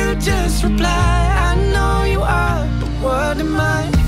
you just reply? I know you are, but what am I?